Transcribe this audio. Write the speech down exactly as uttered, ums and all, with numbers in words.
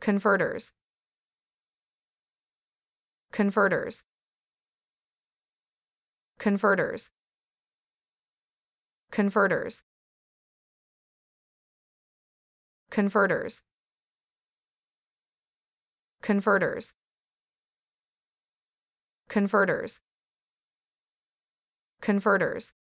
Converters. Converters. Converters. Converters. Converters. Converters. Converters. Converters.